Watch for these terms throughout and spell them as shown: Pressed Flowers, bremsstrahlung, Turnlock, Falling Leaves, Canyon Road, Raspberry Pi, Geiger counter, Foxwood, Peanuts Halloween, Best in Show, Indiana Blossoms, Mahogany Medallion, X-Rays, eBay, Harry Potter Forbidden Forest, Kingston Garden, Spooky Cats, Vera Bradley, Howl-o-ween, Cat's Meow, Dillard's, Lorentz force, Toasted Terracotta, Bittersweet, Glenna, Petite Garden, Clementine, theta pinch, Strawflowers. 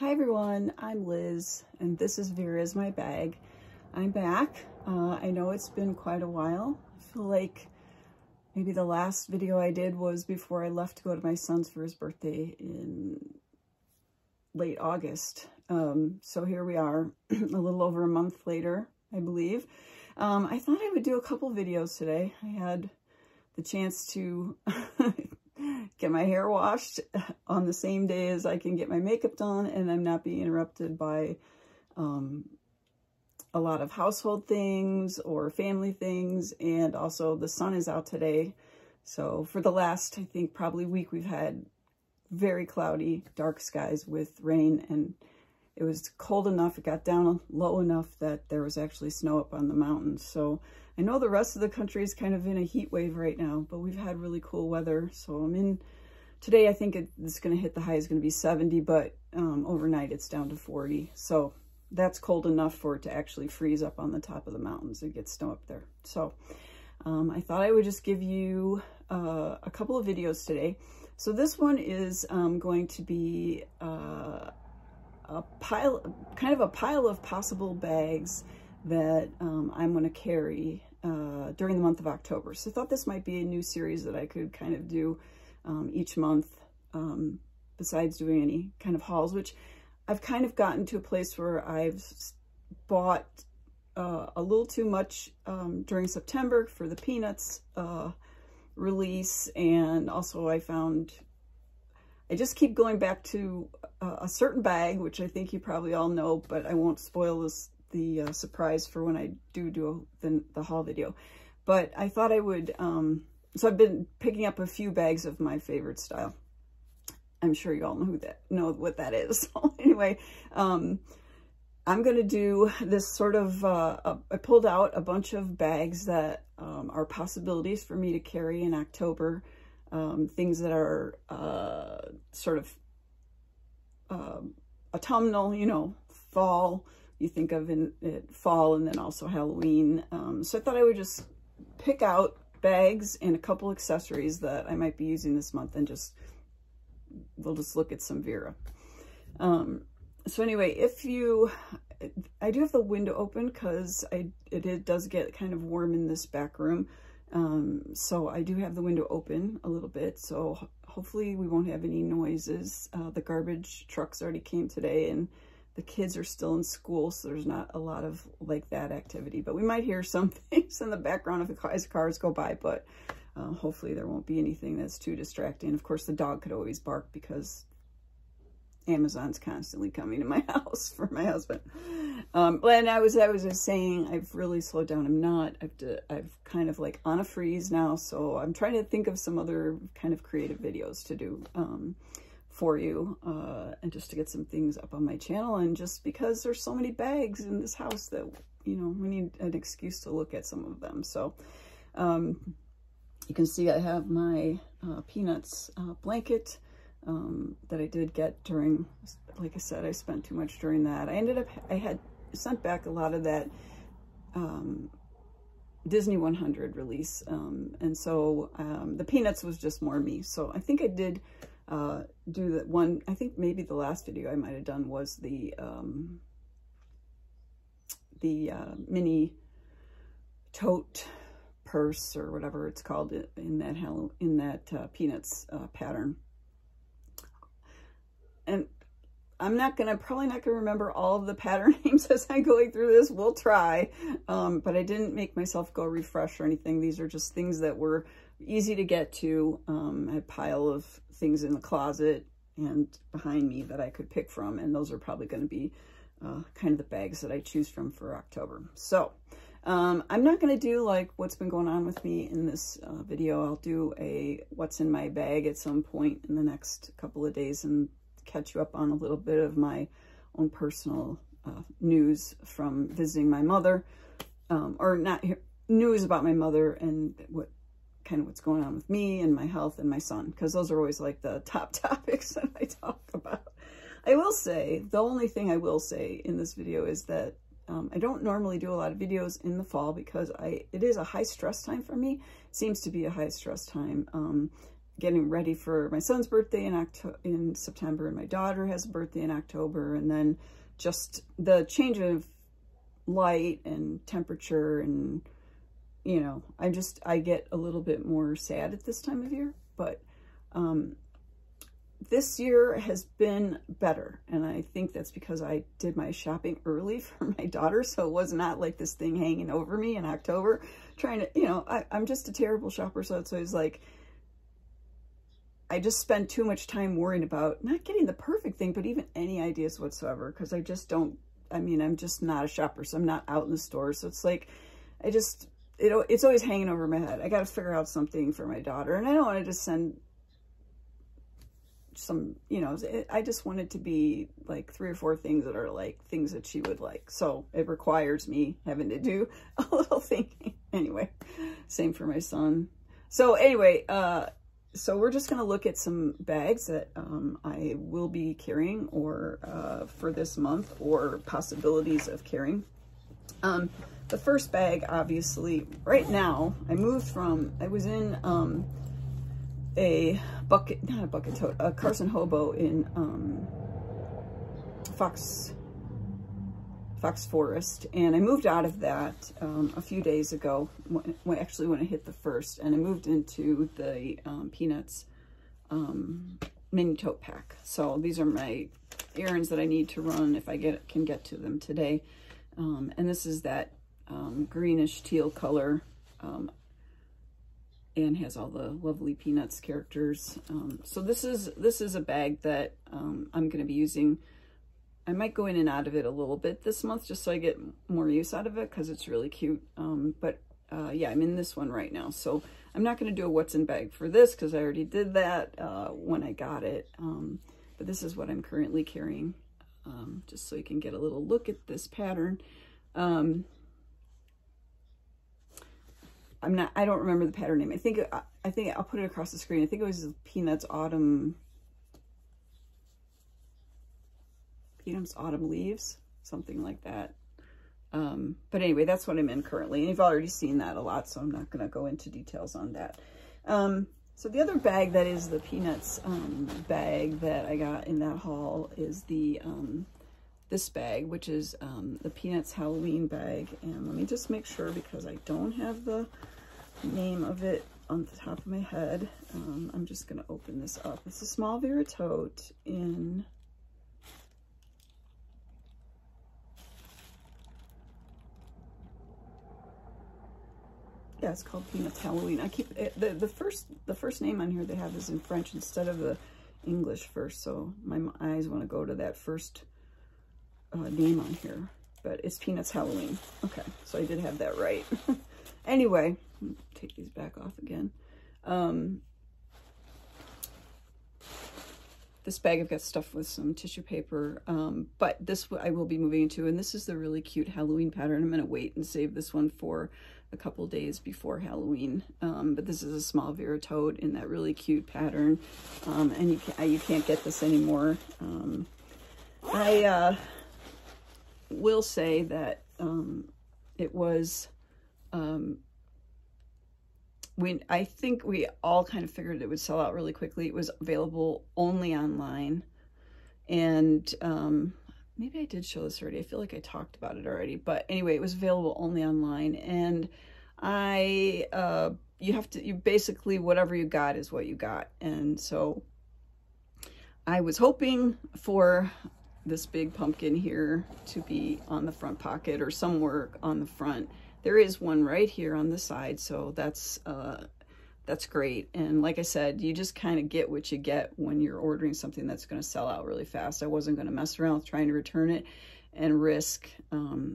Hi everyone, I'm Liz, and this is Vera's My Bag. I'm back. I know it's been quite a while. I feel like maybe the last video I did was before I left to go to my son's for his birthday in late August. So here we are, a little over a month later, I believe. I thought I would do a couple videos today. I had the chance to get my hair washed on the same day as I can get my makeup done, and I'm not being interrupted by a lot of household things or family things. And also the sun is out today. So for the last, I think, probably week, we've had very cloudy, dark skies with rain, and it was cold enough, it got down low enough that there was actually snow up on the mountains. So I know the rest of the country is kind of in a heat wave right now, but we've had really cool weather. So I'm in today, I think it's going to hit the high is going to be 70, but overnight it's down to 40. So that's cold enough for it to actually freeze up on the top of the mountains and get snow up there. So I thought I would just give you a couple of videos today. So this one is going to be kind of a pile of possible bags that I'm going to carry during the month of October. So I thought this might be a new series that I could kind of do each month, besides doing any kind of hauls, which I've kind of gotten to a place where I've bought a little too much during September for the Peanuts release. And also I found I just keep going back to a certain bag, which I think you probably all know, but I won't spoil this, the surprise for when I do the haul video. But I thought I would, so I've been picking up a few bags of my favorite style. I'm sure you all know what that is. Anyway, I'm going to do this sort of, I pulled out a bunch of bags that are possibilities for me to carry in October. Things that are sort of autumnal, you know, fall. You think of it fall and then also Halloween. So I thought I would just pick out bags and a couple accessories that I might be using this month, and just we'll just look at some Vera. So anyway, I do have the window open because it does get kind of warm in this back room. So I do have the window open a little bit, so hopefully we won't have any noises. The garbage trucks already came today, and the kids are still in school, so there's not a lot of like that activity, but we might hear some things in the background of as cars go by, but hopefully there won't be anything that's too distracting. Of course, the dog could always bark because Amazon's constantly coming to my house for my husband. And I was just saying, I've really slowed down. I've kind of like on a freeze now, so I'm trying to think of some other kind of creative videos to do for you, and just to get some things up on my channel. And just because there's so many bags in this house that, you know, we need an excuse to look at some of them. So you can see I have my Peanuts blanket that I did get during, like I said, I spent too much during that. I had sent back a lot of that Disney 100 release. And so the Peanuts was just more me. So I think I did do that one. I think maybe the last video I might have done was the mini tote purse or whatever it's called in that Peanuts pattern. And I'm probably not gonna remember all of the pattern names as I'm going through this. We'll try, but I didn't make myself go refresh or anything. These are just things that were easy to get to. I had a pile of things in the closet and behind me that I could pick from, and those are probably gonna be kind of the bags that I choose from for October. So I'm not gonna do like what's been going on with me in this video. I'll do a what's in my bag at some point in the next couple of days and catch you up on a little bit of my own personal news from visiting my mother, or not news about my mother, and what kind of what's going on with me and my health and my son, because those are always like the top topics that I talk about. I will say, the only thing I will say in this video is that I don't normally do a lot of videos in the fall because it is a high stress time for me. It seems to be a high stress time. getting ready for my son's birthday in September, and my daughter has a birthday in October, and then just the change of light and temperature, and you know, I get a little bit more sad at this time of year, but this year has been better, and I think that's because I did my shopping early for my daughter, so it was not like this thing hanging over me in October trying to, you know, I'm just a terrible shopper, so it's always like I just spend too much time worrying about not getting the perfect thing, but even any ideas whatsoever, because I just don't, I mean, I'm just not a shopper, so I'm not out in the store, so it's like I just, it's always hanging over my head. I got to figure out something for my daughter, and I don't want to just send some, you know, I just want it to be like 3 or 4 things that are like things that she would like. So it requires me having to do a little thinking. Anyway, same for my son. So anyway, so we're just going to look at some bags that I will be carrying or for this month, or possibilities of carrying. The first bag, obviously, right now, I moved from, I was in a Carson Hobo in Fox Forest, and I moved out of that a few days ago, when I hit the first, and I moved into the Peanuts mini tote pack. So these are my errands that I need to run if I can get to them today. And this is that greenish teal color, and has all the lovely Peanuts characters. So this is a bag that I'm going to be using. I might go in and out of it a little bit this month, just so I get more use out of it, because it's really cute. Yeah, I'm in this one right now. So I'm not going to do a what's in bag for this, because I already did that when I got it. But this is what I'm currently carrying, just so you can get a little look at this pattern. I don't remember the pattern name. I think I'll put it across the screen. I think it was Peanuts Autumn Leaves, something like that. But anyway, that's what I'm in currently. And you've already seen that a lot, so I'm not going to go into details on that. So the other bag that is the Peanuts bag that I got in that haul is the this bag, which is the Peanuts Halloween bag. And let me just make sure, because I don't have the name of it on the top of my head. I'm just going to open this up. It's a small Vera tote in... Yeah, it's called Peanuts Halloween. I keep the first name on here they have is in French instead of the English first, so my eyes want to go to that first name on here, but it's Peanuts Halloween. Okay, so I did have that right. Anyway, take these back off again. This bag, I've got stuffed with some tissue paper, but this I will be moving into, and this is the really cute Halloween pattern. I'm going to wait and save this one for a couple days before Halloween, but this is a small Vera tote in that really cute pattern, and you can't get this anymore. I will say that it was I think we all kind of figured it would sell out really quickly. It was available only online, and maybe I did show this already. I feel like I talked about it already, but anyway, it was available only online, and you basically, whatever you got is what you got. And so I was hoping for this big pumpkin here to be on the front pocket or somewhere on the front. There is one right here on the side, so that's great. And like I said, you just kind of get what you get when you're ordering something that's going to sell out really fast. I wasn't going to mess around with trying to return it and risk. And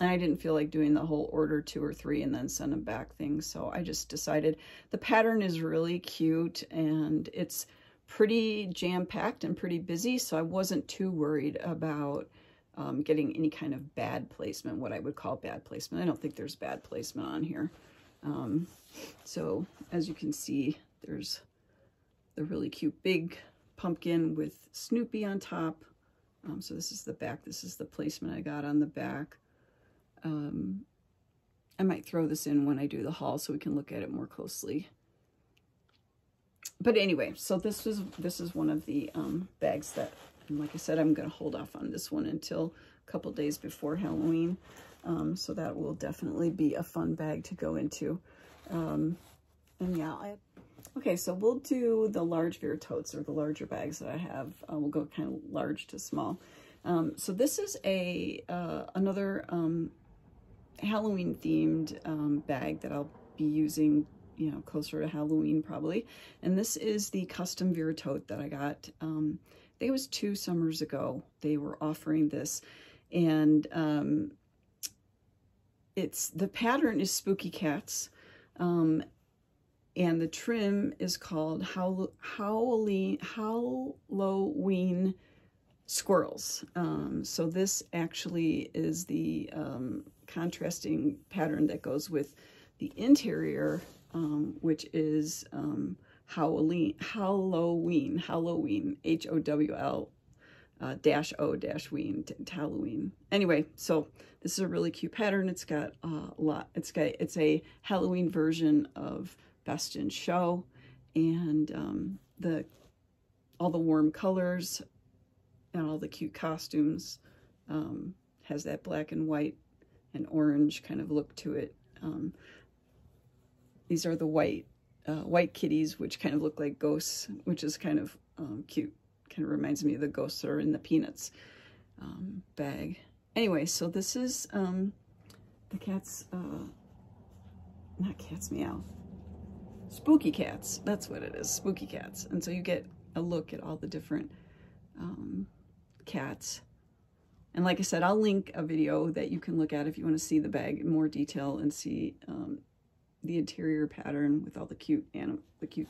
I didn't feel like doing the whole order 2 or 3 and then send them back thing. So I just decided the pattern is really cute, and it's pretty jam-packed and pretty busy, so I wasn't too worried about getting any kind of bad placement, what I would call bad placement. I don't think there's bad placement on here. So as you can see, there's the really cute big pumpkin with Snoopy on top. So this is the back. This is the placement I got on the back. I might throw this in when I do the haul so we can look at it more closely. But anyway, so this is one of the bags that, and like I said, I'm going to hold off on this one until a couple days before Halloween. So that will definitely be a fun bag to go into. And yeah, okay, so we'll do the large Vera totes, or the larger bags that I have. We'll go kind of large to small. So this is a another Halloween themed bag that I'll be using, you know, closer to Halloween probably. And this is the custom Vera tote that I got. I think it was 2 summers ago. They were offering this, and it's, the pattern is Spooky Cats, and the trim is called Howl-o-ween squirrels. So this actually is the contrasting pattern that goes with the interior, which is Halloween, H-O-W-L-O-ween, Halloween. Anyway, so this is a really cute pattern. It's got a lot. It's a Halloween version of Best in Show, and all the warm colors and all the cute costumes. Has that black and white and orange kind of look to it. These are the white kitties, which kind of look like ghosts, which is kind of cute. Kind of reminds me of the ghosts that are in the Peanuts bag. Anyway, so this is the Cat's, not Cat's Meow, Spooky Cats. That's what it is, Spooky Cats. And so you get a look at all the different cats. And like I said, I'll link a video that you can look at if you want to see the bag in more detail and see the interior pattern with all the cute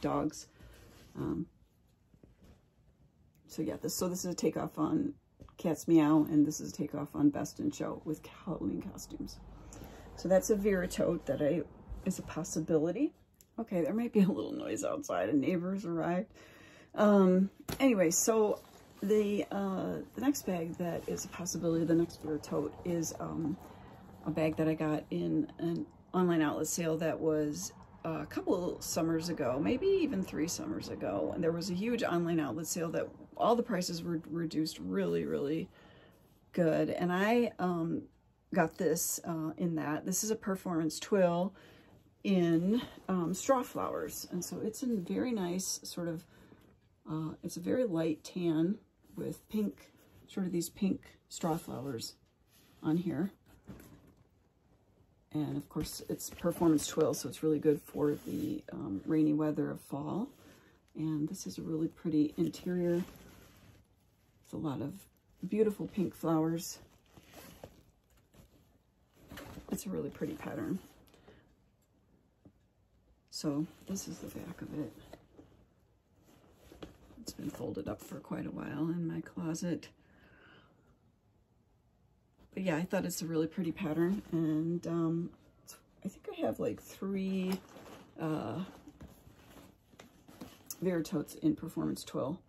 dogs. So yeah, this is a takeoff on Cat's Meow, and this is a takeoff on Best in Show with Halloween costumes. So that's a Vera tote that is a possibility. Okay, there might be a little noise outside. A neighbor's arrived. Anyway, so the next bag that is a possibility, the next Vera tote, is a bag that I got in an online outlet sale that was a couple summers ago, maybe even 3 summers ago. And there was a huge online outlet sale that all the prices were reduced really, really good. And I got this in that. This is a performance twill in Strawflowers. And so it's a very nice sort of, it's a very light tan with pink, sort of these pink Strawflowers on here. And of course it's performance twill, so it's really good for the rainy weather of fall. And this is a really pretty interior. It's a lot of beautiful pink flowers. It's a really pretty pattern. So this is the back of it. It's been folded up for quite a while in my closet. But yeah, I thought it's a really pretty pattern, and I think I have like 3 Vera totes in performance twill,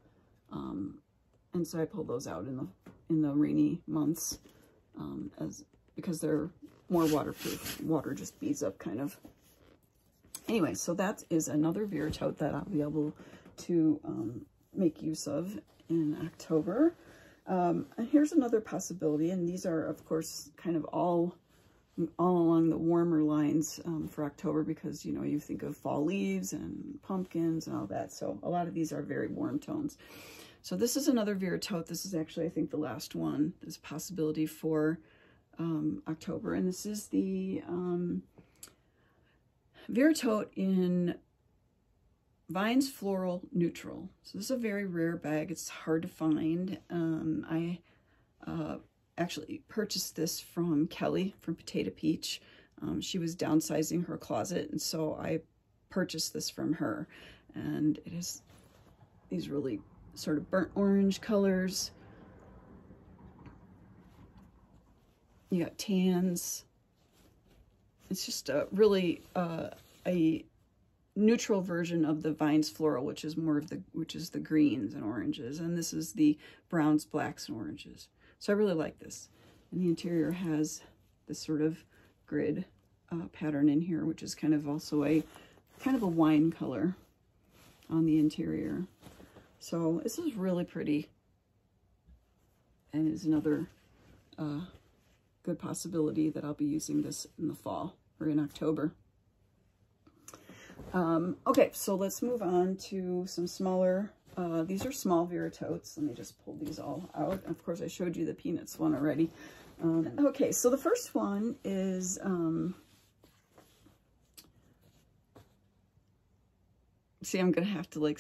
and so I pull those out in the rainy months, because they're more waterproof. Water just beads up kind of. Anyway, so that is another Vera tote that I'll be able to make use of in October. And here's another possibility, and these are, of course, kind of all along the warmer lines for October, because, you know, you think of fall leaves and pumpkins and all that. So a lot of these are very warm tones. So this is another Vera tote. This is actually, I think, the last one. There's a possibility for October, and this is the Vera tote in Vines Floral Neutral. So this is a very rare bag. It's hard to find. I actually purchased this from Kelly from Potato Peach. She was downsizing her closet, and so I purchased this from her. And it has these really sort of burnt orange colors. You got tans. It's just a really a neutral version of the Vines Floral, which is more of the, which is the greens and oranges, and this is the browns, blacks, and oranges. So I really like this, and the interior has this sort of grid pattern in here, which is kind of also a wine color. on the interior. So this is really pretty and is another good possibility that I'll be using this in the fall or in October. Okay, so let's move on to some smaller, these are small Vera totes. Let me just pull these all out. Of course, I showed you the Peanuts one already. Okay, so the first one is see, I'm gonna have to like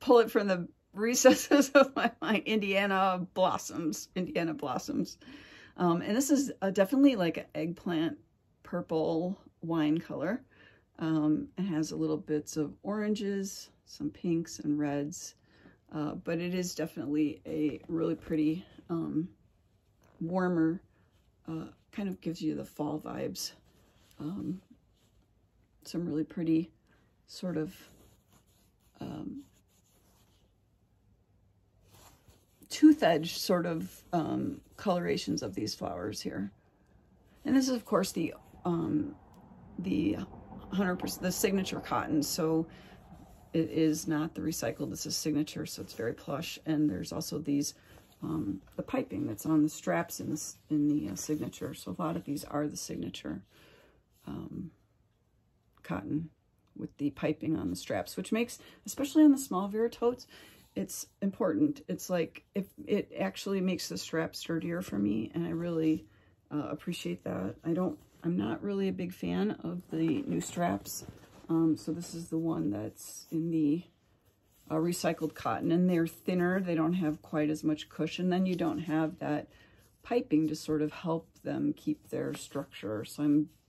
pull it from the recesses of my mind. Indiana Blossoms. And this is definitely like an eggplant purple wine color. It has a little bits of oranges, some pinks and reds, but it is definitely a really pretty, warmer, kind of gives you the fall vibes. Some really pretty sort of tooth-edged sort of colorations of these flowers here. And this is, of course, the 100% the signature cotton, so it is not the recycled, this is signature, so it's very plush. And there's also these the piping that's on the straps in the signature, so a lot of these are the signature cotton with the piping on the straps, which makes, especially on the small Vera totes, it's important. It's like, if it actually makes the strap sturdier for me, and I really appreciate that. I'm not really a big fan of the new straps. So this is the one that's in the recycled cotton, and they're thinner. They don't have quite as much cushion. Then you don't have that piping to sort of help them keep their structure. So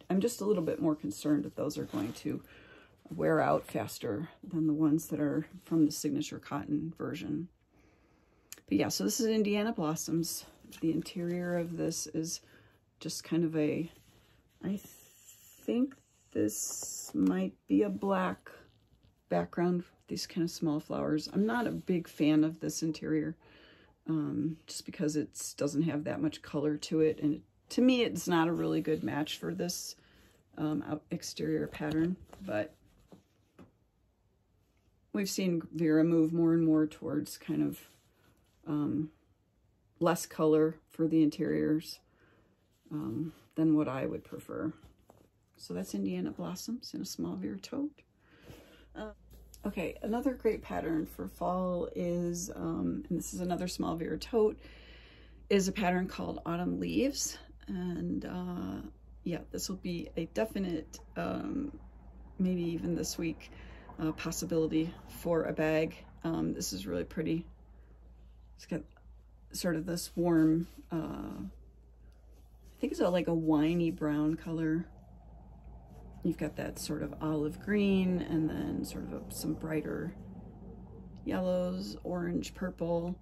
I'm just a little bit more concerned that those are going to wear out faster than the ones that are from the signature cotton version. But yeah, so this is Indiana Blossoms. The interior of this is just kind of a, I think this might be a black background, these kind of small flowers. I'm not a big fan of this interior, just because it doesn't have that much color to it. And to me, it's not a really good match for this exterior pattern, but we've seen Vera move more and more towards kind of less color for the interiors than what I would prefer. So that's Indiana Blossoms in a small Vera tote. Okay, another great pattern for fall is, and this is another small Vera tote, is a pattern called Autumn Leaves. And yeah, this will be a definite, maybe even this week, possibility for a bag. This is really pretty. It's got sort of this warm, I think it's like a winey brown color. You've got that sort of olive green, and then sort of some brighter yellows, orange, purple.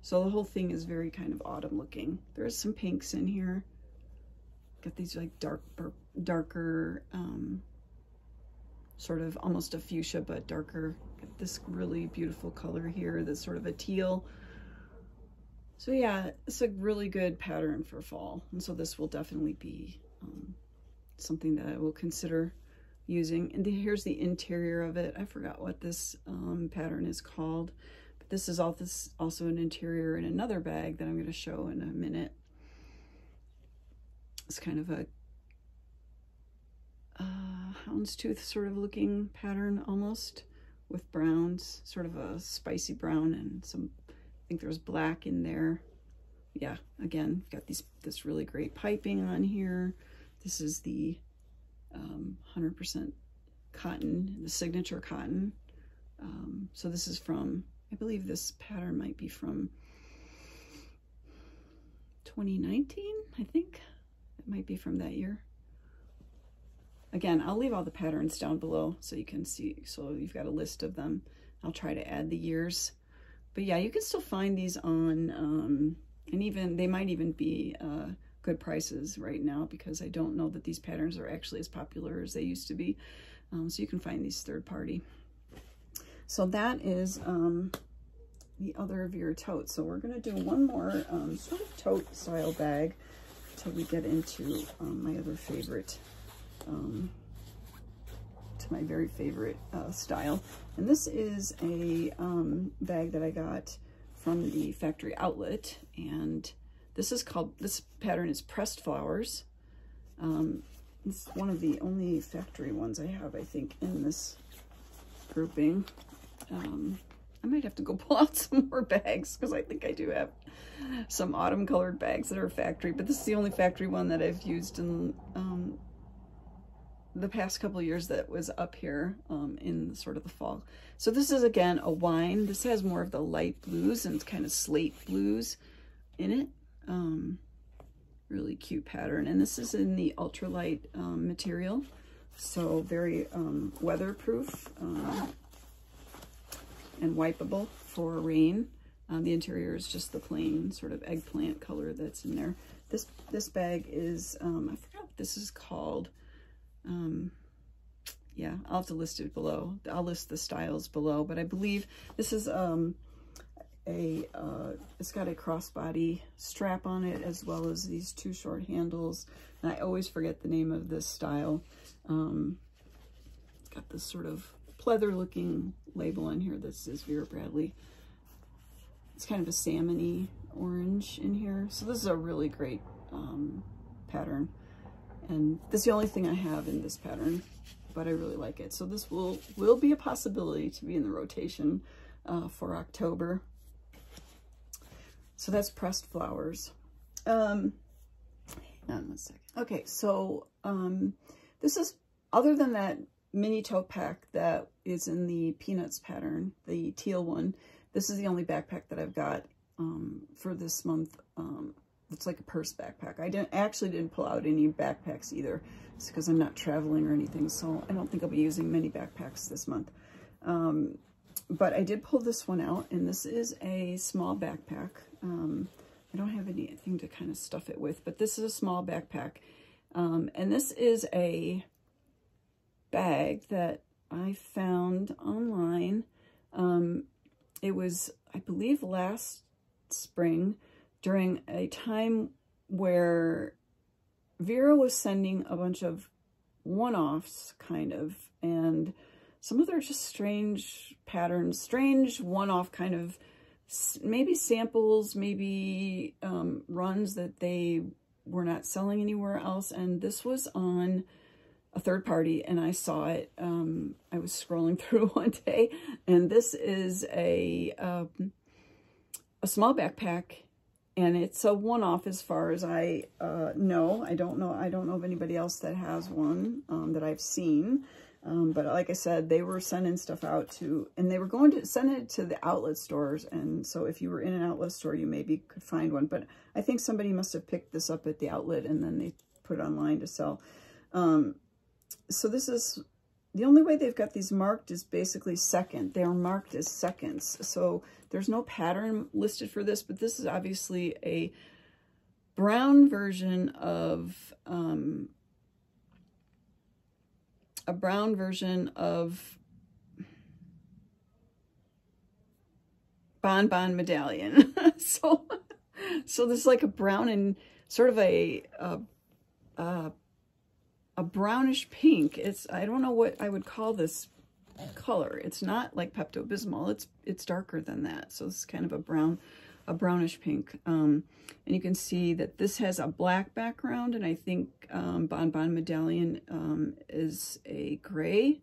So the whole thing is very kind of autumn looking. There's some pinks in here. Got these like darker, sort of almost a fuchsia, but darker. Got this really beautiful color here, that's sort of a teal. So yeah, it's a really good pattern for fall. And so this will definitely be something that I will consider using. And here's the interior of it. I forgot what this pattern is called, but this is also an interior in another bag that I'm gonna show in a minute. It's kind of a houndstooth sort of looking pattern almost, with browns, sort of a spicy brown and some, I think there's black in there. Yeah, again, got this really great piping on here. This is the 100% cotton, the signature cotton. So this is from, I believe this pattern might be from 2019, I think. It might be from that year. Again, I'll leave all the patterns down below so you can see, so you've got a list of them. I'll try to add the years. But yeah, you can still find these on, and even, they might even be good prices right now, because I don't know that these patterns are actually as popular as they used to be. So you can find these third party. So that is the other Vera tote. So we're gonna do one more sort of tote style bag until we get into my other favorite That's my very favorite style. And this is a bag that I got from the factory outlet, and this is called, this pattern is Pressed Flowers. It's one of the only factory ones I have, I think, in this grouping. I might have to go pull out some more bags, because I think I do have some autumn colored bags that are factory, but this is the only factory one that I've used in the past couple of years that was up here in sort of the fall. So this is, again, a wine. This has more of the light blues and kind of slate blues in it. Really cute pattern, and this is in the ultralight material, so very weatherproof and wipeable for rain. The interior is just the plain sort of eggplant color that's in there. This bag is I forgot what this is called. Yeah, I'll have to list it below. I'll list the styles below, but I believe this is it's got a crossbody strap on it, as well as these two short handles. And I always forget the name of this style. It's got this sort of pleather looking label on here. This is Vera Bradley. It's kind of a salmon-y orange in here. So this is a really great pattern. And this is the only thing I have in this pattern, but I really like it. So this will be a possibility to be in the rotation for October. So that's Pressed Flowers. Hang on one second. Okay, so this is, other than that mini tote pack that is in the Peanuts pattern, the teal one, this is the only backpack that I've got for this month. It's like a purse backpack. I actually didn't pull out any backpacks either. It's because I'm not traveling or anything, so I don't think I'll be using many backpacks this month. But I did pull this one out, and this is a small backpack. I don't have anything to kind of stuff it with, but this is a small backpack. And this is a bag that I found online. It was, I believe, last spring, during a time where Vera was sending a bunch of one-offs, kind of, and some of their just strange patterns, strange one-off kind of, maybe samples, maybe runs that they were not selling anywhere else. And this was on a third party, and I saw it. I was scrolling through one day, and this is a small backpack, and it's a one-off as far as I know. I don't know of anybody else that has one that I've seen. But like I said, they were sending stuff out to, and they were going to send it to the outlet stores. And so if you were in an outlet store, you maybe could find one. But I think somebody must have picked this up at the outlet, and then they put it online to sell. So this is, the only way they've got these marked is basically second. They are marked as seconds. So there's no pattern listed for this, but this is obviously a brown version of, Bonbon Medallion. so this is like a brown and sort of a brownish pink. It's, I don't know what I would call this color. It's not like Pepto-Bismol. It's darker than that. So it's kind of a brownish pink. And you can see that this has a black background, and I think Bonbon Medallion is a gray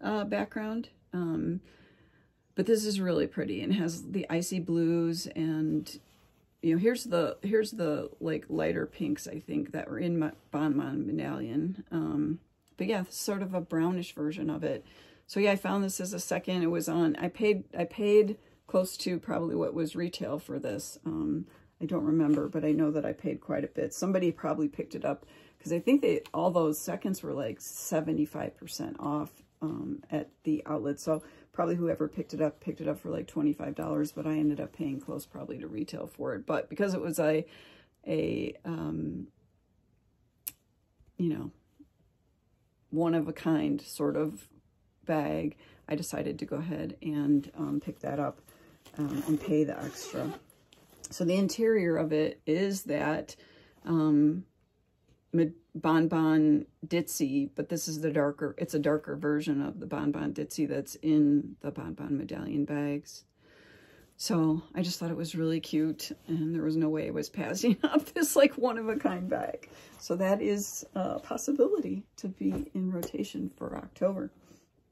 background. But this is really pretty and has the icy blues, and you know, here's the like lighter pinks, I think, that were in my Bonbon Medallion. But yeah, sort of a brownish version of it. So yeah, I found this as a second. It was on, I paid close to probably what was retail for this. I don't remember, but I know that I paid quite a bit. Somebody probably picked it up, because I think all those seconds were like 75% off at the outlet. So probably whoever picked it up for like $25, but I ended up paying close probably to retail for it. But because it was you know, one of a kind sort of bag, I decided to go ahead and pick that up and pay the extra. So the interior of it is that Mid-bonbon Ditsy, but this is the darker, it's a darker version of the Bonbon Ditsy that's in the Bonbon Medallion bags. So I just thought it was really cute, and there was no way I was passing up this like one-of-a-kind bag. So that is a possibility to be in rotation for October.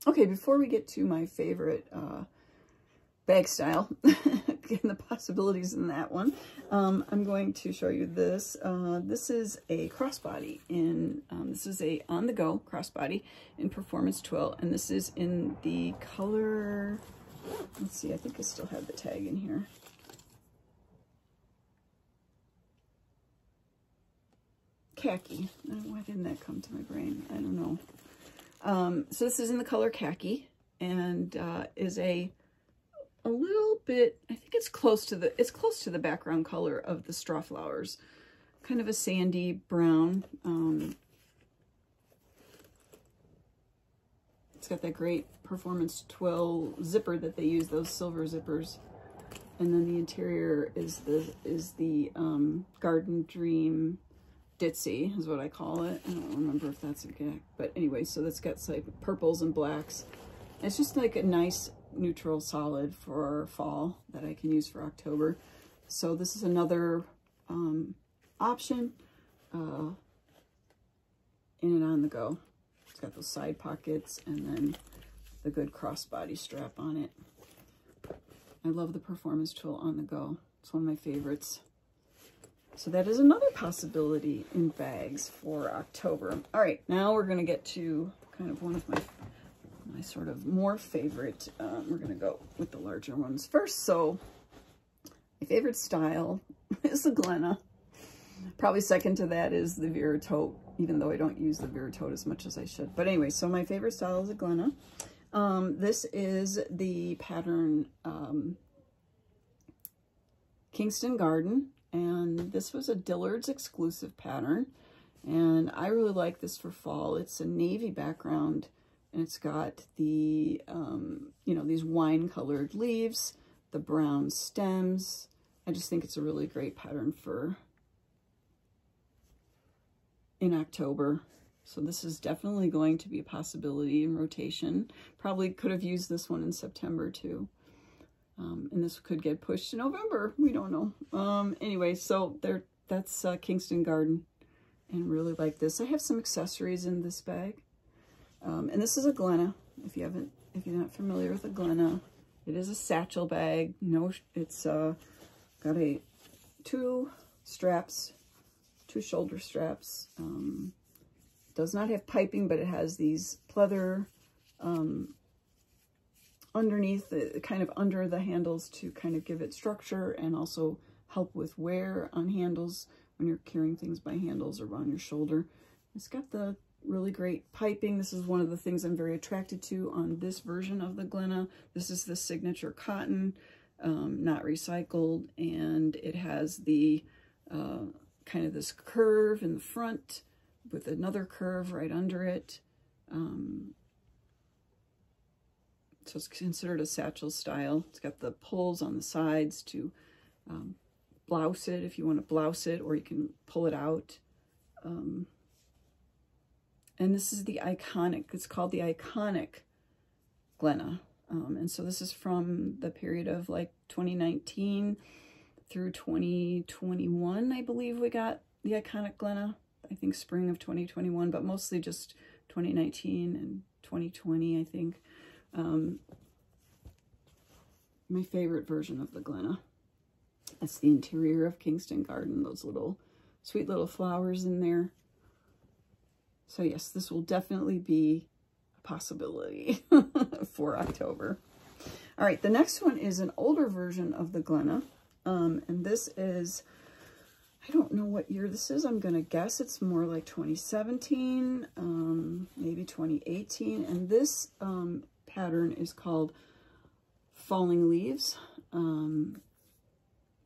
Okay, before we get to my favorite bag style and the possibilities in that one, I'm going to show you this. This is a crossbody in, this is a on-the-go crossbody in Performance Twill, and this is in the color, let's see, I think I still have the tag in here. Khaki. Why didn't that come to my brain? I don't know. So this is in the color khaki, and is a little bit, I think it's close to the, it's close to the background color of the Strawflowers, kind of a sandy brown. It's got that great Performance Twill zipper that they use, those silver zippers, and then the interior is the Garden Dream Ditsy is what I call it. I don't remember if that's okay, but anyway, so that's got like purples and blacks. It's just like a nice neutral solid for fall that I can use for October. So this is another option in and on the go. It's got those side pockets and then the good crossbody strap on it. I love the Performance Twill on the go. It's one of my favorites. So that is another possibility in bags for October. All right, now we're going to get to kind of one of my sort of more favorite. We're going to go with the larger ones first. So my favorite style is the Glenna. Probably second to that is the Vera Tote, even though I don't use the Vera Tote as much as I should. But anyway, so my favorite style is the Glenna. This is the pattern Kingston Garden, and this was a Dillard's exclusive pattern. And I really like this for fall. It's a navy background, and it's got the, you know, these wine-colored leaves, the brown stems. I just think it's a really great pattern for in October. So this is definitely going to be a possibility in rotation. Probably could have used this one in September too. And this could get pushed to November. We don't know. Anyway, so there, that's Kingston Garden. And really like this. I have some accessories in this bag. And this is a Glenna. If you haven't, if you're not familiar with a Glenna, it is a satchel bag. No, it's got a two shoulder straps. Does not have piping, but it has these pleather underneath, kind of under the handles to kind of give it structure and also help with wear on handles when you're carrying things by handles or on your shoulder. It's got the really great piping. This is one of the things I'm very attracted to on this version of the Glenna. This is the signature cotton, not recycled, and it has the kind of this curve in the front with another curve right under it. So it's considered a satchel style. It's got the pulls on the sides to blouse it if you want to blouse it, or you can pull it out. And this is the iconic, it's called the iconic Glenna. And so this is from the period of like 2019 through 2021, I believe we got the iconic Glenna. I think spring of 2021, but mostly just 2019 and 2020, I think. My favorite version of the Glenna. That's the interior of Kingston Garden, those little sweet little flowers in there. So yes, this will definitely be a possibility for October. All right, the next one is an older version of the Glenna. And this is, I don't know what year this is. I'm going to guess it's more like 2017, maybe 2018. And this pattern is called Falling Leaves.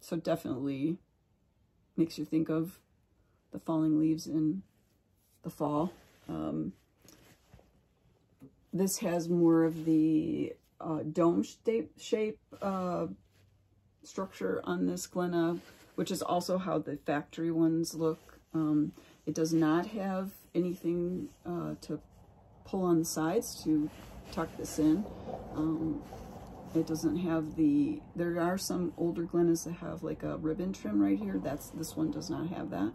So definitely makes you think of the falling leaves in the fall. This has more of the dome shape structure on this Glenna, which is also how the factory ones look. It does not have anything to pull on the sides to tuck this in. It doesn't have the, there are some older Glennas that have like a ribbon trim right here. This one does not have that.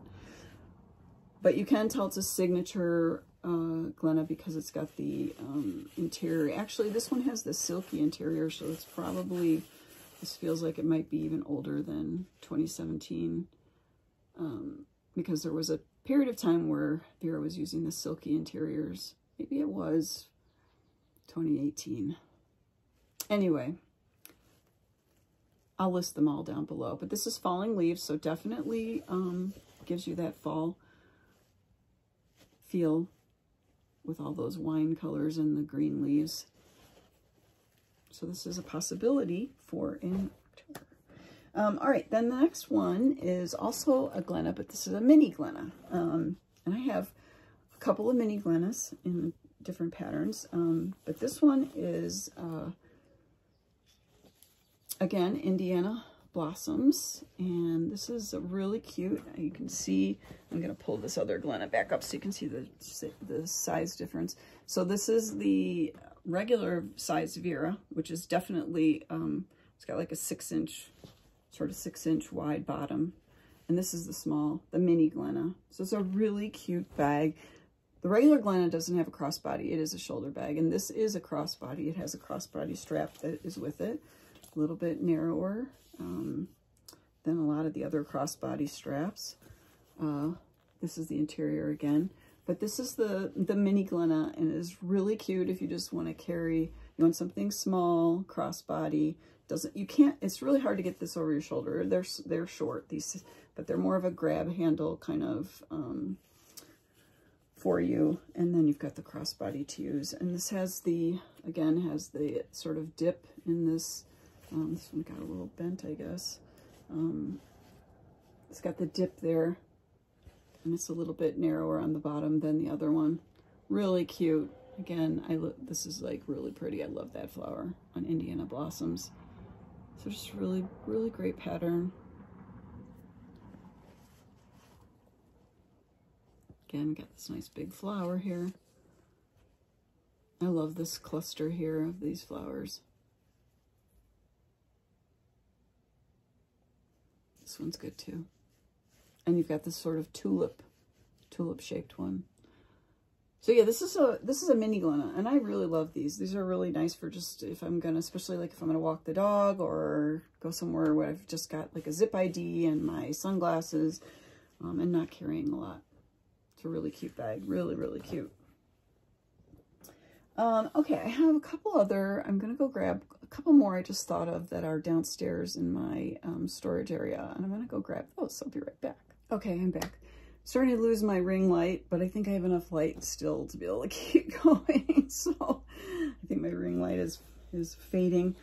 But you can tell it's a signature Glenna because it's got the interior. Actually, this one has the silky interior, so it's probably, this feels like it might be even older than 2017 because there was a period of time where Vera was using the silky interiors. Maybe it was 2018. Anyway, I'll list them all down below. But this is Falling Leaves, so definitely gives you that fall feel with all those wine colors and the green leaves. So this is a possibility for in October. All right, then the next one is also a Glenna, but this is a mini Glenna. And I have a couple of mini Glennas in different patterns, but this one is... Again, Indiana Blossoms, and this is a really cute. You can see, I'm going to pull this other Glenna back up so you can see the size difference. So this is the regular size Vera, which is definitely, it's got like a 6-inch, sort of 6-inch wide bottom. And this is the small, the mini Glenna. So it's a really cute bag. The regular Glenna doesn't have a crossbody. It is a shoulder bag, and this is a crossbody. It has a crossbody strap that is with it. A little bit narrower than a lot of the other crossbody straps. This is the interior again, but this is the mini Glenna, and it is really cute if you just want to carry, you want something small, crossbody. It's really hard to get this over your shoulder. They're short, these, but they're more of a grab handle kind of for you. And then you've got the crossbody to use. And this has the, again, has the sort of dip in this. This one got a little bent, I guess. It's got the dip there, and it's a little bit narrower on the bottom than the other one. Really cute. Again, this is like really pretty. I love that flower on Indiana Blossoms. So just really, really great pattern. Again, got this nice big flower here. I love this cluster here of these flowers. This one's good too. And you've got this sort of tulip shaped one. So yeah, this is a mini Glenna, and I really love these. These are really nice for just if I'm gonna, especially like if I'm gonna walk the dog or go somewhere where I've just got like a zip ID and my sunglasses and not carrying a lot. It's a really cute bag, really, really cute. Okay, I have a couple other, I'm going to go grab a couple more I just thought of that are downstairs in my storage area, and I'm going to go grab those. I'll be right back. Okay, I'm back. Starting to lose my ring light, but I think I have enough light still to be able to keep going, so I think my ring light is fading.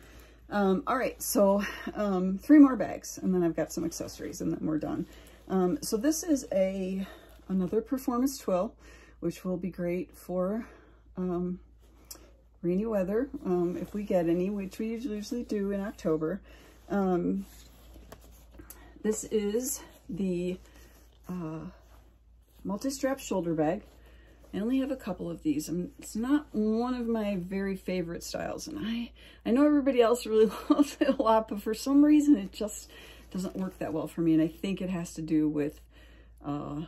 All right, so 3 more bags, and then I've got some accessories, and then we're done. So this is another performance twill, which will be great for... rainy weather, if we get any, which we usually do in October. This is the multi-strap shoulder bag. I only have a couple of these. It's not one of my very favorite styles, and I know everybody else really loves it a lot, but for some reason it just doesn't work that well for me, and I think it has to do with the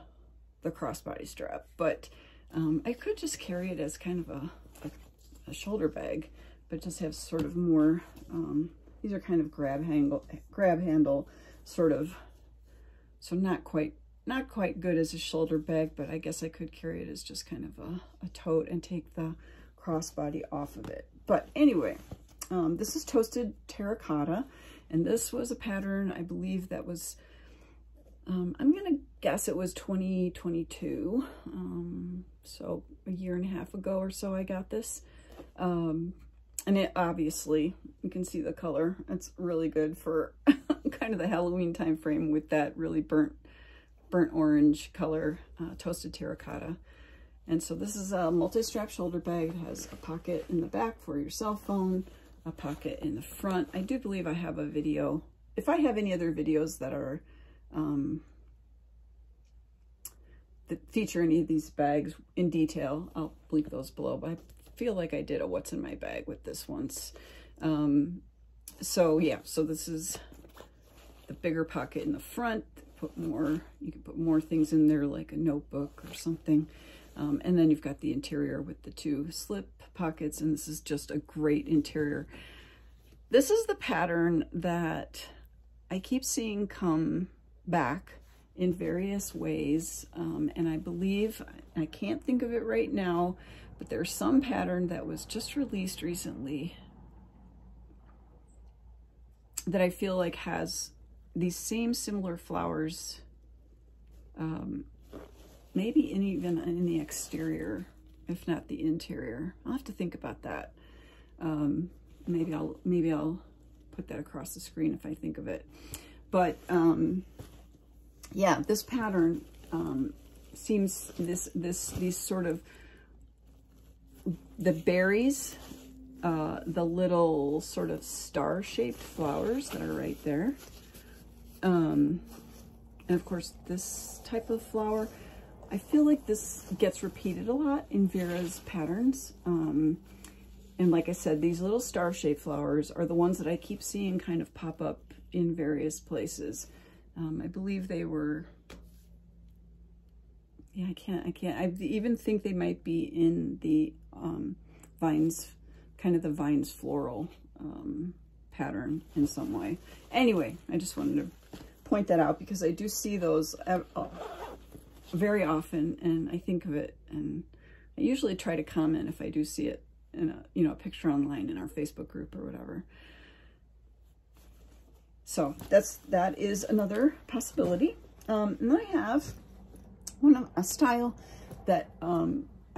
crossbody strap. But I could just carry it as kind of a shoulder bag, but just have sort of more, these are kind of grab handle sort of, so not quite good as a shoulder bag, but I guess I could carry it as just kind of a tote and take the crossbody off of it. But anyway, this is Toasted Terracotta, and this was a pattern I believe that was, I'm gonna guess it was 2022, so a year and a half ago or so I got this. And it obviously, you can see the color, it's really good for kind of the Halloween time frame with that really burnt orange color, Toasted Terracotta. And so this is a multi-strap shoulder bag. It has a pocket in the back for your cell phone, a pocket in the front. I do believe I have a video, if I have any other videos that are that feature any of these bags in detail. I'll link those below, but I feel like I did a what's in my bag with this once. So yeah, so this is the bigger pocket in the front. Put more, you can put more things in there like a notebook or something. And then you've got the interior with the two slip pockets, and this is just a great interior. This is the pattern that I keep seeing come back in various ways, and I believe, I can't think of it right now, but there's some pattern that was just released recently that I feel like has these same similar flowers, maybe even in the exterior, if not the interior. I'll have to think about that. Maybe I'll put that across the screen if I think of it. But yeah, this pattern seems these sort of the berries, the little sort of star-shaped flowers that are right there. And of course, this type of flower, I feel like this gets repeated a lot in Vera's patterns. And like I said, these little star-shaped flowers are the ones that I keep seeing kind of pop up in various places. I believe they were, yeah, I even think they might be in the vines, kind of the vines floral pattern in some way. Anyway, I just wanted to point that out because I do see those very often, and I think of it, and I usually try to comment if I do see it in a, you know, a picture online in our Facebook group or whatever. So that is another possibility. And then I have a style that I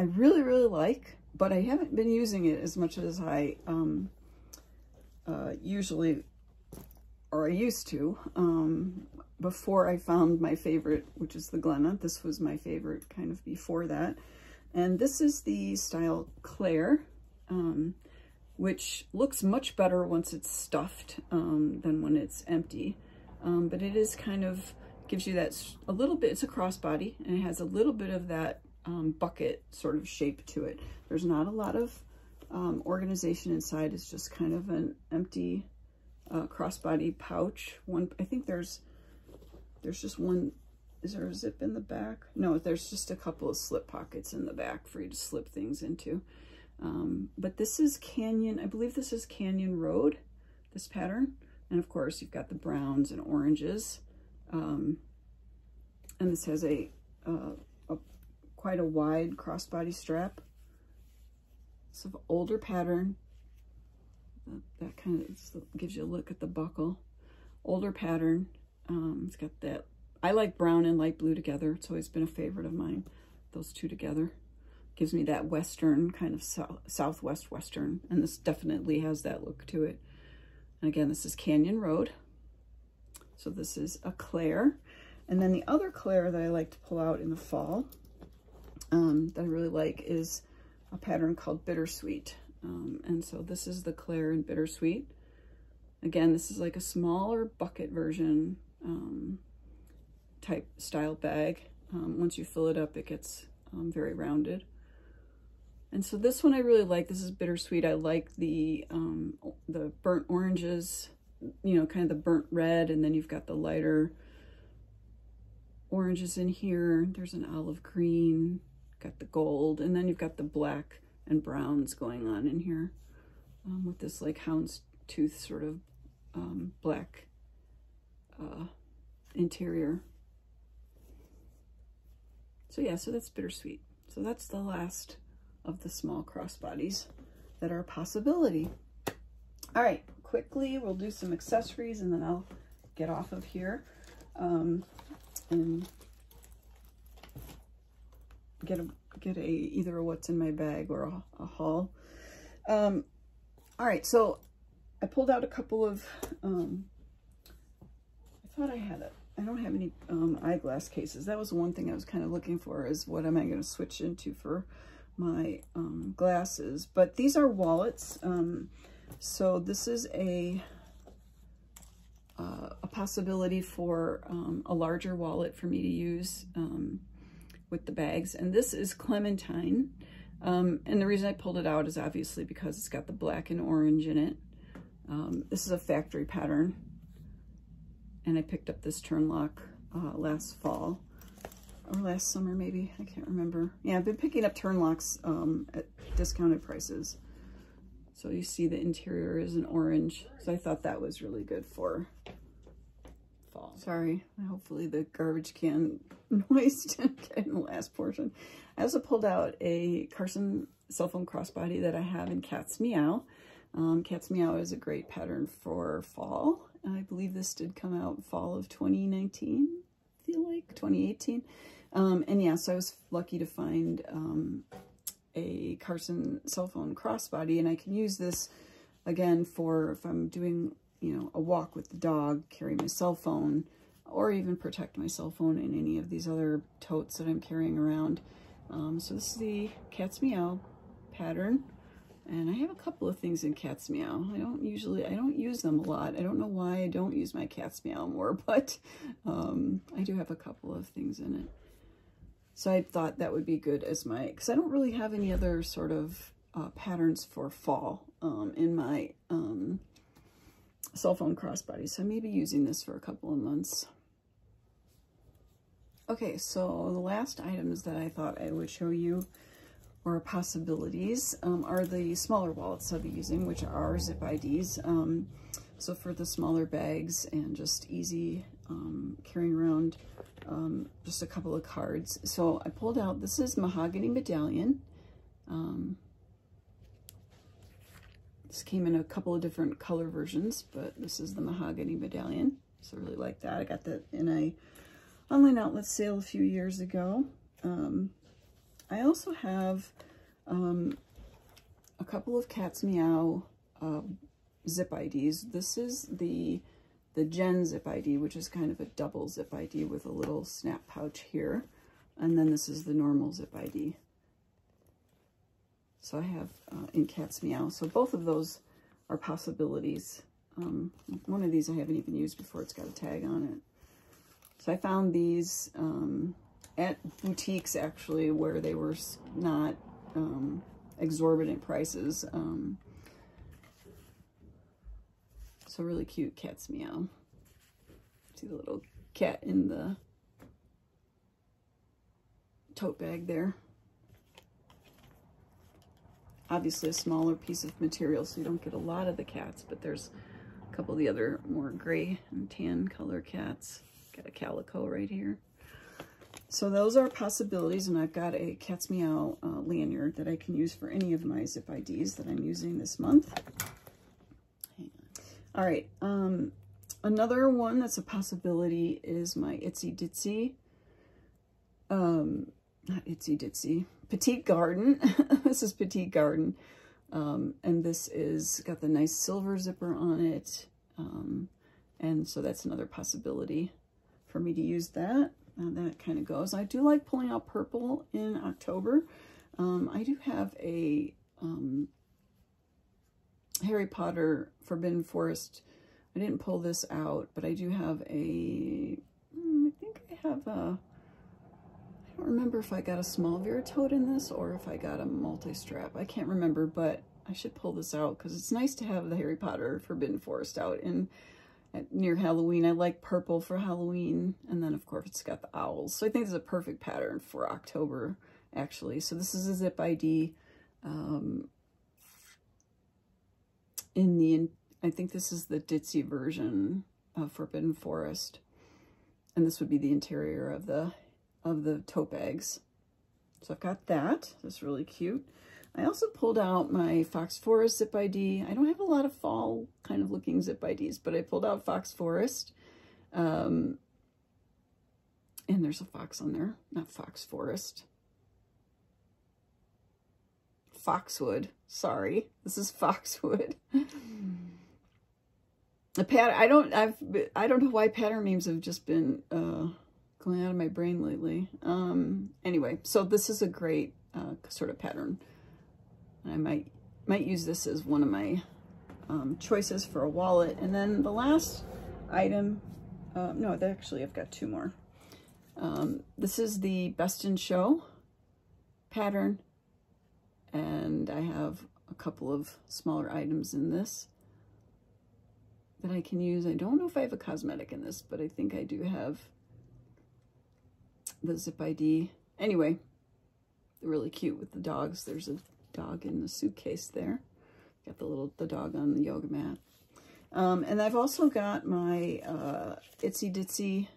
really like, but I haven't been using it as much as I usually, or I used to, before I found my favorite, which is the Glenna. This was my favorite kind of before that. And this is the style Claire, which looks much better once it's stuffed than when it's empty. But it is kind of, gives you that a little bit, it's a crossbody, and it has a little bit of that bucket sort of shape to it. There's not a lot of organization inside. It's just kind of an empty crossbody pouch. One, I think there's just one, is there a zip in the back? No, there's just a couple of slip pockets in the back for you to slip things into. But this is Canyon, I believe this is Canyon Road, this pattern. And of course you've got the browns and oranges. And this has a quite a wide crossbody strap. It's an older pattern. That kind of gives you a look at the buckle. Older pattern. It's got that, I like brown and light blue together. It's always been a favorite of mine, those two together. Gives me that western, kind of southwest western, and this definitely has that look to it. And again, this is Canyon Road. So this is a Claire. And then the other Claire that I like to pull out in the fall, that I really like, is a pattern called Bittersweet. And so this is the Claire in Bittersweet. Again, this is like a smaller bucket version type style bag. Once you fill it up, it gets very rounded. And so this one I really like. This is Bittersweet. I like the burnt oranges, you know, kind of the burnt red, and then you've got the lighter oranges in here. There's an olive green, got the gold, and then you've got the black and browns going on in here with this like houndstooth sort of black interior. So yeah, so that's Bittersweet. So that's the last of the small crossbodies that are a possibility. All right, quickly, we'll do some accessories and then I'll get off of here and get a either a what's in my bag or a haul. All right, so I pulled out a couple of, I thought I had a, I don't have any eyeglass cases. That was one thing I was kind of looking for, is what am I going to switch into for my glasses. But these are wallets. So this is a possibility for a larger wallet for me to use with the bags. And this is Clementine. And the reason I pulled it out is obviously because it's got the black and orange in it. This is a factory pattern. And I picked up this turnlock last fall or last summer maybe. I can't remember. Yeah, I've been picking up turnlocks at discounted prices. So you see the interior is an orange. So I thought that was really good for fall. Sorry, hopefully the garbage can noise didn't get in the last portion. I also pulled out a Carson cell phone crossbody that I have in Cat's Meow. Cat's Meow is a great pattern for fall. I believe this did come out fall of 2019, I feel like, 2018. And yeah, so I was lucky to find a Carson cell phone crossbody, and I can use this, again, for if I'm doing, you know, a walk with the dog, carry my cell phone, or even protect my cell phone in any of these other totes that I'm carrying around. So this is the Cat's Meow pattern. And I have a couple of things in Cat's Meow. I don't use them a lot. I don't know why I don't use my Cat's Meow more, but I do have a couple of things in it. So I thought that would be good as my, because I don't really have any other sort of patterns for fall in my cell phone crossbody. So I may be using this for a couple of months. Okay, so the last items that I thought I would show you or possibilities are the smaller wallets I'll be using, which are zip IDs. So for the smaller bags and just easy carrying around just a couple of cards. So I pulled out, this is Mahogany Medallion. This came in a couple of different color versions, but this is the Mahogany Medallion. So I really like that. I got that in a online outlet sale a few years ago. I also have a couple of Cat's Meow zip IDs. This is the Gen zip ID, which is kind of a double zip ID with a little snap pouch here. And then this is the normal zip ID. So I have in Cat's Meow. So both of those are possibilities. One of these I haven't even used before. It's got a tag on it. So I found these at boutiques, actually, where they were not exorbitant prices. So really cute Cat's Meow. See the little cat in the tote bag there. Obviously a smaller piece of material, so you don't get a lot of the cats, but there's a couple of the other more gray and tan color cats. Got a calico right here. So those are possibilities, and I've got a Cat's Meow lanyard that I can use for any of my zip IDs that I'm using this month. Hang on. All right, another one that's a possibility is my Itsy Ditsy, not Itsy Ditsy, Petite Garden. This is Petite Garden, and this is got the nice silver zipper on it, and so that's another possibility for me to use that. That kind of goes. I do like pulling out purple in October. I do have a Harry Potter Forbidden Forest. I didn't pull this out, but I do have a, I don't remember if I got a small Vera tote in this or if I got a multi-strap. I can't remember, but I should pull this out because it's nice to have the Harry Potter Forbidden Forest out in near Halloween. I like purple for Halloween, and then of course it's got the owls. So I think this is a perfect pattern for October, actually. So this is a zip ID I think this is the Ditsy version of Forbidden Forest, and this would be the interior of the tote bags. So I've got that. That's really cute. I also pulled out my Fox Forest zip ID. I don't have a lot of fall kind of looking zip IDs, but I pulled out Fox Forest. And there's a fox on there, not Fox Forest. Foxwood, sorry. This is Foxwood. I don't know why pattern memes have just been going out of my brain lately. Anyway, so this is a great sort of pattern. I might use this as one of my choices for a wallet. And then the last item, no, actually I've got two more. This is the Best in Show pattern, and I have a couple of smaller items in this that I can use. I don't know if I have a cosmetic in this, but I think I do have the zip ID. Anyway, they're really cute with the dogs. There's a dog in the suitcase there. Got the dog on the yoga mat. And I've also got my Itsy Ditsy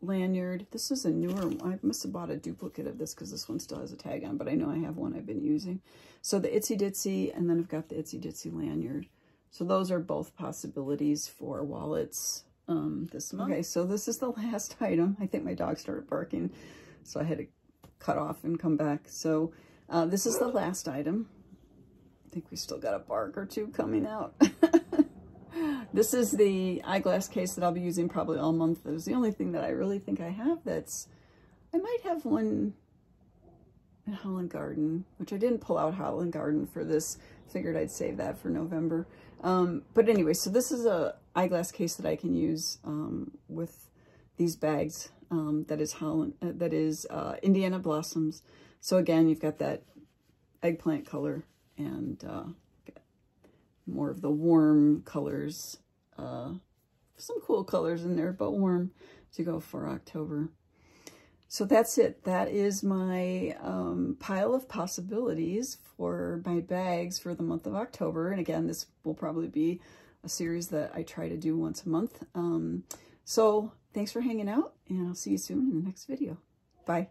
lanyard. This is a newer one. I must have bought a duplicate of this because this one still has a tag on, but I know I have one I've been using. So the Itsy Ditsy, and then I've got the Itsy Ditsy lanyard. So those are both possibilities for wallets this month. Okay, so this is the last item. I think my dog started barking, so I had to cut off and come back. So this is the last item. I think we still got a bark or two coming out. This is the eyeglass case that I'll be using probably all month. That was the only thing that I really think I have that's... I might have one in Holland Garden, which I didn't pull out Holland Garden for this. Figured I'd save that for November. But anyway, so this is a eyeglass case that I can use with these bags. That is Indiana Blossoms. So again, you've got that eggplant color and more of the warm colors. Some cool colors in there, but warm to go for October. So that's it. That is my pile of possibilities for my bags for the month of October. And again, this will probably be a series that I try to do once a month. So thanks for hanging out, and I'll see you soon in the next video. Bye.